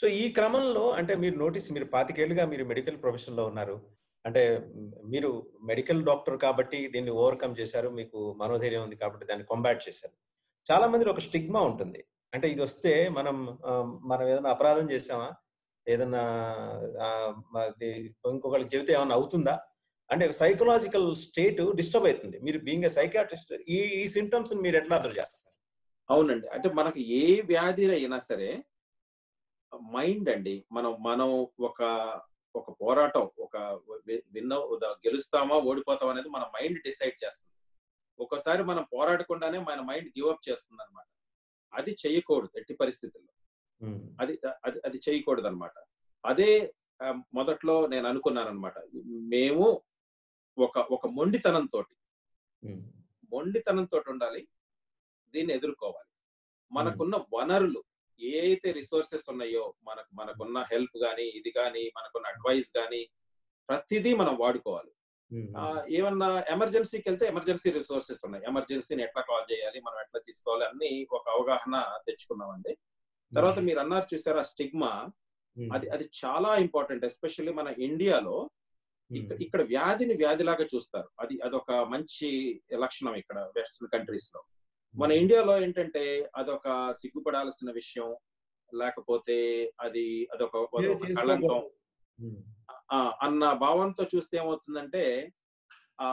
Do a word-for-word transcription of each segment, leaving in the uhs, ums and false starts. So ఈ క్రమంలో అంటే మీరు నోటీస్, మీరు పాతికేళ్ళుగా మీరు మెడికల్ ప్రొఫెషన్లో ఉన్నారు, అంటే మీరు మెడికల్ డాక్టర్ కాబట్టి దీన్ని ఓవర్కమ్ చేశారు, మీకు మనోధైర్యం ఉంది కాబట్టి దాన్ని కాంబాట్ చేశారు. చాలా మందిలో ఒక స్టిగ్మా ఉంటుంది, అంటే ఇది వస్తే మనం మనం ఏదైనా అపరాధం చేసామా, ఏదన్నా ఇంకొకరికి చెబితే ఏమైనా అవుతుందా అంటే సైకలాజికల్ స్టేట్ డిస్టర్బ్ అవుతుంది. మీరు బీయింగ్ ఏ సైకియాట్రిస్ట్ ఈ ఈ సింటమ్స్ మీరు ఎట్లా అర్థం చేస్తారు? అవునండి, అంటే మనకు ఏ వ్యాధి అయినా సరే మైండ్ అండి. మనం మనం ఒక ఒక పోరాటం, ఒక విన్న గెలుస్తామా ఓడిపోతామా అనేది మన మైండ్ డిసైడ్ చేస్తుంది. ఒక్కోసారి మనం పోరాడకుండానే మన మైండ్ గివప్ చేస్తుంది అనమాట. అది చేయకూడదు ఎట్టి పరిస్థితుల్లో, అది అది అది చేయకూడదు అనమాట. అదే మొదట్లో నేను అనుకున్నాను అనమాట. మేము ఒక ఒక మొండితనంతో మొండితనంతో ఉండాలి, దీన్ని ఎదుర్కోవాలి. మనకున్న వనరులు ఏ అయితే రిసోర్సెస్ ఉన్నాయో, మనకు మనకున్న హెల్ప్ కానీ, ఇది కానీ, మనకున్న అడ్వైస్ కానీ, ప్రతిదీ మనం వాడుకోవాలి. ఏమన్నా ఎమర్జెన్సీకి వెళ్తే ఎమర్జెన్సీ రిసోర్సెస్ ఉన్నాయి, ఎమర్జెన్సీని ఎట్లా కాల్ చేయాలి, మనం ఎట్లా తీసుకోవాలి అన్ని ఒక అవగాహన తెచ్చుకున్నామండి. తర్వాత మీరు అన్నారు చూసారా స్టిగ్మా, అది అది చాలా ఇంపార్టెంట్. ఎస్పెషల్లీ మన ఇండియాలో ఇక్కడ వ్యాధిని వ్యాధిలాగా చూస్తారు, అది అదొక మంచి లక్షణం ఇక్కడ వెస్టర్న్ కంట్రీస్ లో. మన ఇండియాలో ఏంటంటే అదొక సిగ్గుపడాల్సిన విషయం, లేకపోతే అది అదొక కళంకం అన్న భావంతో చూస్తే ఏమవుతుందంటే ఆ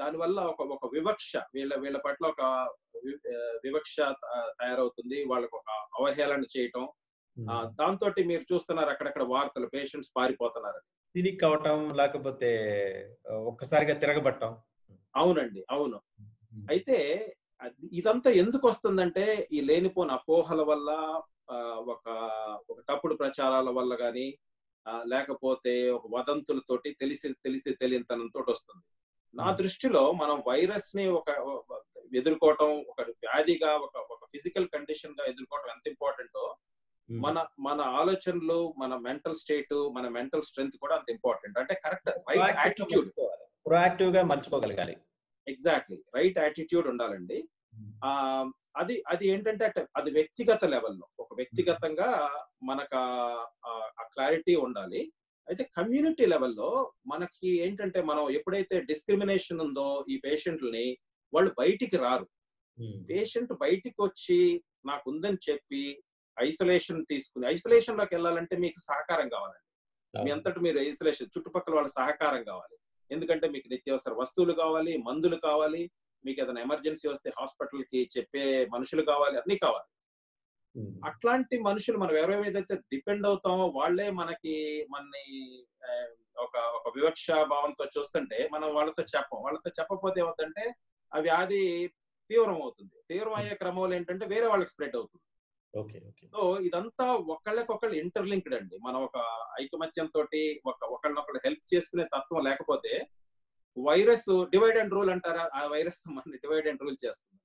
దానివల్ల ఒక ఒక వివక్ష, వీళ్ళ వీళ్ళ పట్ల ఒక వివక్ష తయారవుతుంది, వాళ్ళకు ఒక అవహేళన చేయటం. దాంతో మీరు చూస్తున్నారు అక్కడక్కడ వార్తలు, పేషెంట్స్ పారిపోతున్నారు, తిరిగి అవటం, లేకపోతే ఒక్కసారిగా తిరగబట్టం. అవునండి, అవును. అయితే ఇదంతా ఎందుకు వస్తుందంటే ఈ లేనిపోని అపోహల వల్ల, ఒక ఒక తప్పుడు ప్రచారాల వల్ల కానీ, లేకపోతే ఒక వదంతులతోటి తెలిసి తెలిసి తెలియనితనంతో వస్తుంది. నా దృష్టిలో మనం వైరస్ ని ఒక ఎదుర్కోవటం, ఒక వ్యాధిగా, ఒక ఒక ఫిజికల్ కండిషన్ గా ఎదుర్కోవటం ఎంత ఇంపార్టెంటో, మన మన ఆలోచనలు, మన మెంటల్ స్టేట్, మన మెంటల్ స్ట్రెంగ్త్ కూడా అంత ఇంపార్టెంట్. అంటే కరెక్ట్ రైట్ యాటిట్యూడ్, ప్రొయాక్టివ్ గా మర్చిపోగలగాలి. ఎగ్జాక్ట్లీ రైట్ యాటిట్యూడ్ ఉండాలండి. ఆ అది అది ఏంటంటే అది వ్యక్తిగత లెవెల్లో, ఒక వ్యక్తిగతంగా మనకు ఆ క్లారిటీ ఉండాలి. అయితే కమ్యూనిటీ లెవెల్లో మనకి ఏంటంటే మనం ఎప్పుడైతే డిస్క్రిమినేషన్ ఉందో ఈ పేషెంట్లని, వాళ్ళు బయటికి రారు. పేషెంట్ బయటికి వచ్చి నాకు ఉందని చెప్పి ఐసోలేషన్ తీసుకుని, ఐసోలేషన్ లోకి వెళ్ళాలంటే మీకు సహకారం కావాలండి, మీ అంతటా మీరు ఐసోలేషన్, చుట్టుపక్కల వాళ్ళ సహకారం కావాలి. ఎందుకంటే మీకు నిత్యావసర వస్తువులు కావాలి, మందులు కావాలి, మీకు ఏదైనా ఎమర్జెన్సీ వస్తే హాస్పిటల్ కి చెప్పే మనుషులు కావాలి, అన్ని కావాలి. అట్లాంటి మనుషులు మనం ఎవరైతే డిపెండ్ అవుతామో వాళ్ళే మనకి మనని ఒక ఒక వివక్ష భావంతో చూస్తుంటే మనం వాళ్ళతో చెప్పం. వాళ్ళతో చెప్పకపోతే ఏమవుతుందంటే ఆ వ్యాధి తీవ్రం అవుతుంది. తీవ్రం అయ్యే క్రమంలో ఏంటంటే వేరే వాళ్ళకి స్ప్రెడ్ అవుతుంది. సో ఇదంతా ఒకళ్ళకొకళ్ళు ఇంటర్లింక్డ్ అండి. మనం ఒక ఐకమత్యంతో ఒకళ్ళనొకళ్ళు హెల్ప్ చేసుకునే తత్వం లేకపోతే వైరస్ డివైడ్ అండ్ రూల్ అంటారా, ఆ వైరస్ మనల్ని డివైడ్ అండ్ రూల్ చేస్తుంది.